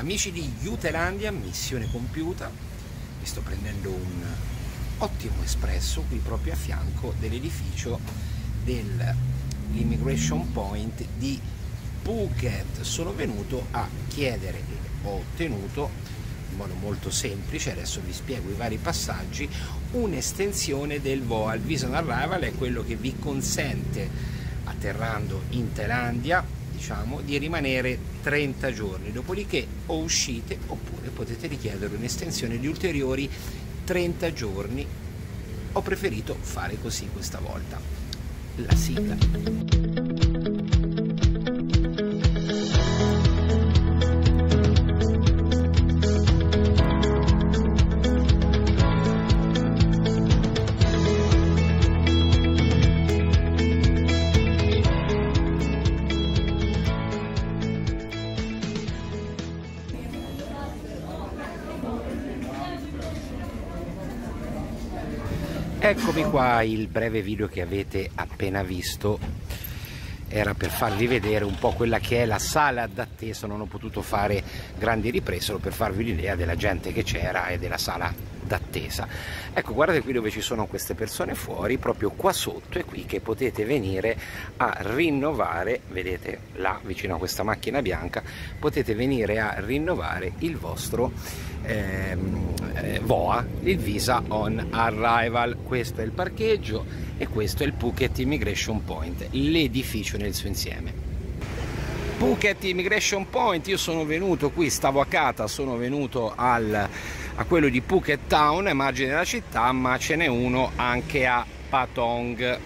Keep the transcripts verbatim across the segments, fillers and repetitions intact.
Amici di You Thailandia, missione compiuta. Mi sto prendendo un ottimo espresso qui proprio a fianco dell'edificio dell'Immigration Point di Phuket. Sono venuto a chiedere e ho ottenuto, in modo molto semplice, adesso vi spiego i vari passaggi, un'estensione del V O A. Il Visa on Arrival è quello che vi consente, atterrando in Thailandia, diciamo, di rimanere trenta giorni, dopodiché o uscite oppure potete richiedere un'estensione di ulteriori trenta giorni. Ho preferito fare così questa volta. La sigla. Eccomi qua, il breve video che avete appena visto era per farvi vedere un po' quella che è la sala d'attesa. Non ho potuto fare grandi riprese, solo per farvi l'idea della gente che c'era e della sala d'attesa. Ecco, guardate qui dove ci sono queste persone fuori, proprio qua sotto è qui che potete venire a rinnovare, vedete là vicino a questa macchina bianca, potete venire a rinnovare il vostro ehm, V O A, il Visa on Arrival. Questo è il parcheggio e questo è il Phuket Immigration Point, l'edificio nel suo insieme. Phuket Immigration Point, io sono venuto qui, stavo a Kata, sono venuto al, a quello di Phuket Town, a margine della città, ma ce n'è uno anche a Patong.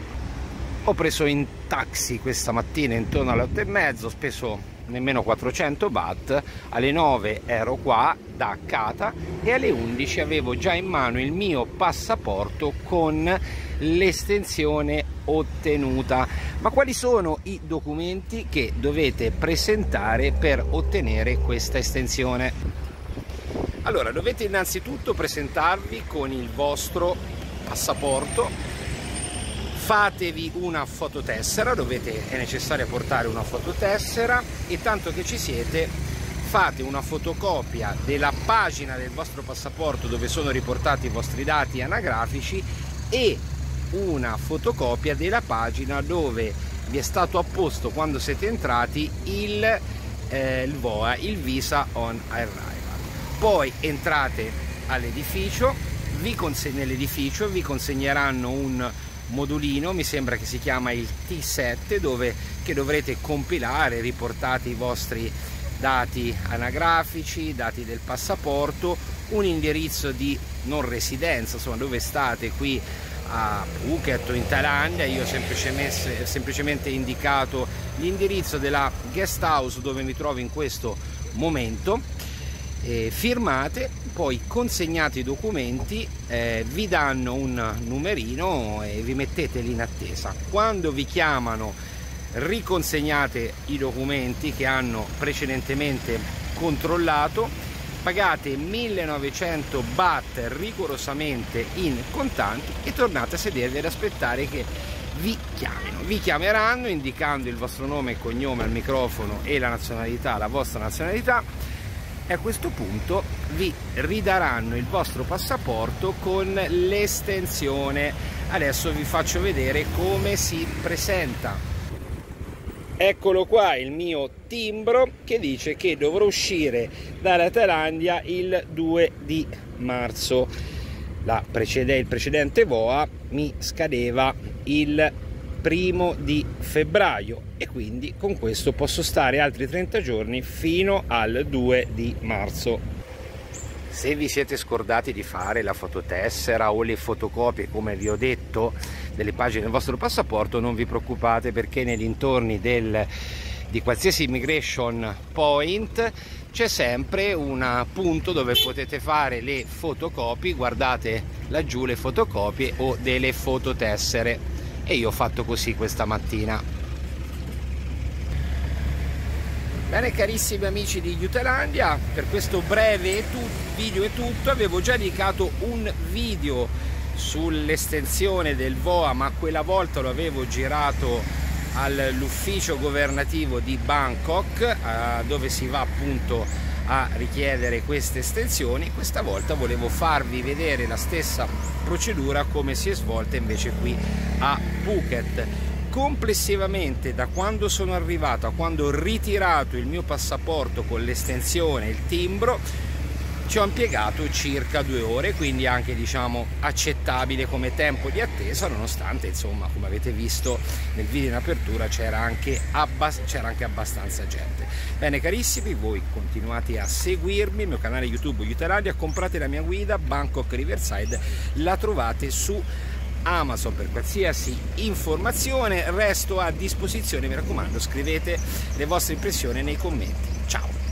Ho preso in taxi questa mattina intorno alle otto e mezzo, ho speso nemmeno quattrocento baht, alle nove ero qua da Kata e alle undici avevo già in mano il mio passaporto con l'estensione ottenuta. Ma quali sono i documenti che dovete presentare per ottenere questa estensione? Allora, dovete innanzitutto presentarvi con il vostro passaporto. Fatevi una fototessera, dovete, è necessario portare una fototessera, e tanto che ci siete fate una fotocopia della pagina del vostro passaporto dove sono riportati i vostri dati anagrafici e una fotocopia della pagina dove vi è stato apposto quando siete entrati il, eh, il V O A, il Visa on Arrival. Poi entrate all'edificio, nell'edificio vi consegneranno un modulino, mi sembra che si chiama il T sette, dove che dovrete compilare, riportate i vostri dati anagrafici, dati del passaporto, un indirizzo di non residenza, insomma dove state qui a Phuket o in Thailandia. Io ho semplicemente, semplicemente indicato l'indirizzo della guest house dove mi trovo in questo momento. Eh, firmate, poi consegnate i documenti, eh, vi danno un numerino e vi mettete lì in attesa. Quando vi chiamano riconsegnate i documenti che hanno precedentemente controllato, pagate millenovecento baht rigorosamente in contanti e tornate a sedervi ad aspettare che vi chiamino. Vi chiameranno indicando il vostro nome e cognome al microfono e la nazionalità, la vostra nazionalità, e a questo punto vi ridaranno il vostro passaporto con l'estensione. Adesso vi faccio vedere come si presenta. Eccolo qua il mio timbro che dice che dovrò uscire dalla Thailandia il due di marzo. La precede, il precedente V O A mi scadeva il primo di febbraio e quindi con questo posso stare altri trenta giorni fino al due di marzo. Se vi siete scordati di fare la fototessera o le fotocopie, come vi ho detto, delle pagine del vostro passaporto, non vi preoccupate, perché nei dintorni del, di qualsiasi immigration point c'è sempre un punto dove potete fare le fotocopie. Guardate laggiù le fotocopie o delle fototessere. E io ho fatto così questa mattina. Bene, carissimi amici di You Thailandia, per questo breve video è tutto. Avevo già dedicato un video sull'estensione del V O A, ma quella volta lo avevo girato all'ufficio governativo di Bangkok, eh, dove si va appunto a richiedere queste estensioni. Questa volta volevo farvi vedere la stessa procedura come si è svolta invece qui a Phuket. Complessivamente, da quando sono arrivato a quando ho ritirato il mio passaporto con l'estensione e il timbro, ci ho impiegato circa due ore, quindi anche diciamo accettabile come tempo di attesa, nonostante insomma, come avete visto nel video in apertura, c'era anche, abbast c'era anche abbastanza gente. Bene carissimi, voi continuate a seguirmi, il mio canale YouTube You Thailandia, comprate la mia guida Bangkok Riverside, la trovate su Amazon. Per qualsiasi informazione resto a disposizione, mi raccomando scrivete le vostre impressioni nei commenti. Ciao!